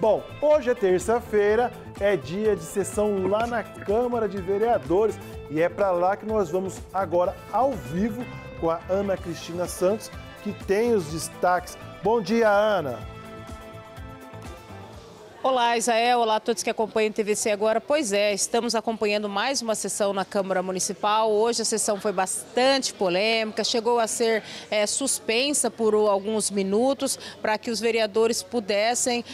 Bom, hoje é terça-feira, é dia de sessão lá na Câmara de Vereadores e é para lá que nós vamos agora ao vivo com a Ana Cristina Santos, que tem os destaques. Bom dia, Ana! Olá, Israel. Olá a todos que acompanham o TVC agora. Pois é, estamos acompanhando mais uma sessão na Câmara Municipal. Hoje a sessão foi bastante polêmica, chegou a ser suspensa por alguns minutos para que os vereadores pudessem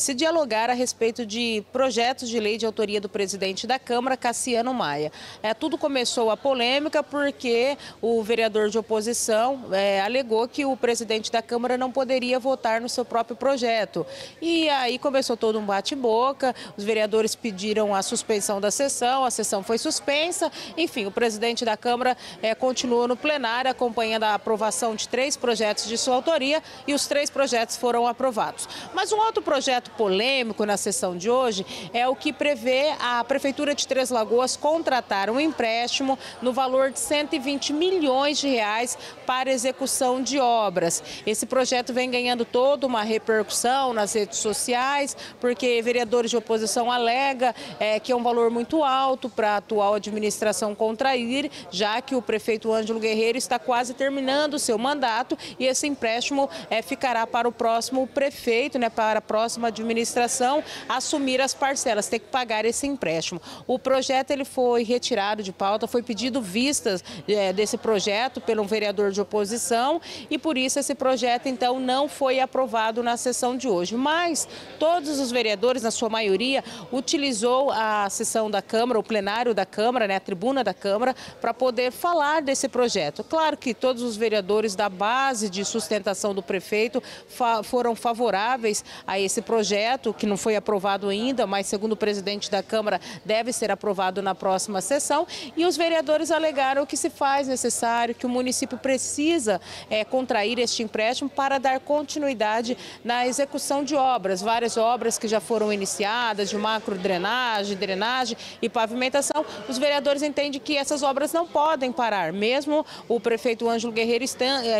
se dialogar a respeito de projetos de lei de autoria do presidente da Câmara, Cassiano Maia. Tudo começou a polêmica porque o vereador de oposição alegou que o presidente da Câmara não poderia votar no seu próprio projeto. E aí começou todo um bate-boca, os vereadores pediram a suspensão da sessão, a sessão foi suspensa, enfim, o presidente da Câmara continuou no plenário acompanhando a aprovação de 3 projetos de sua autoria e os 3 projetos foram aprovados. Mas um outro projeto polêmico na sessão de hoje é o que prevê a Prefeitura de Três Lagoas contratar um empréstimo no valor de 120 milhões de reais para execução de obras. Esse projeto vem ganhando toda uma repercussão nas redes sociais, porque vereadores de oposição alegam que é um valor muito alto para a atual administração contrair, já que o prefeito Ângelo Guerreiro está quase terminando o seu mandato e esse empréstimo ficará para o próximo prefeito, né, para a próxima administração assumir as parcelas, ter que pagar esse empréstimo. O projeto ele foi retirado de pauta, foi pedido vistas desse projeto pelo vereador de oposição e por isso esse projeto então não foi aprovado na sessão de hoje, mas todos os vereadores, na sua maioria, utilizou a sessão da Câmara, o plenário da Câmara, né, a tribuna da Câmara, para poder falar desse projeto. Claro que todos os vereadores da base de sustentação do prefeito foram favoráveis a esse projeto, que não foi aprovado ainda, mas segundo o presidente da Câmara, deve ser aprovado na próxima sessão. E os vereadores alegaram que se faz necessário, que o município precisa contrair este empréstimo para dar continuidade na execução de obras, várias obras que já foram iniciadas, de macro drenagem, drenagem e pavimentação. Os vereadores entendem que essas obras não podem parar, mesmo o prefeito Ângelo Guerreiro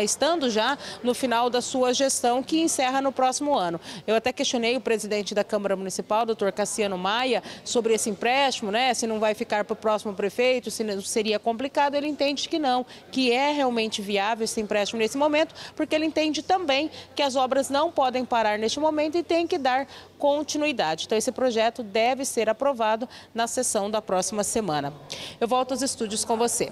estando já no final da sua gestão, que encerra no próximo ano. Eu até questionei o presidente da Câmara Municipal, doutor Cassiano Maia, sobre esse empréstimo, né, se não vai ficar para o próximo prefeito, se não seria complicado. Ele entende que não, que é realmente viável esse empréstimo nesse momento, porque ele entende também que as obras não podem parar neste momento e tem que dar continuidade. Então, esse projeto deve ser aprovado na sessão da próxima semana. Eu volto aos estúdios com você.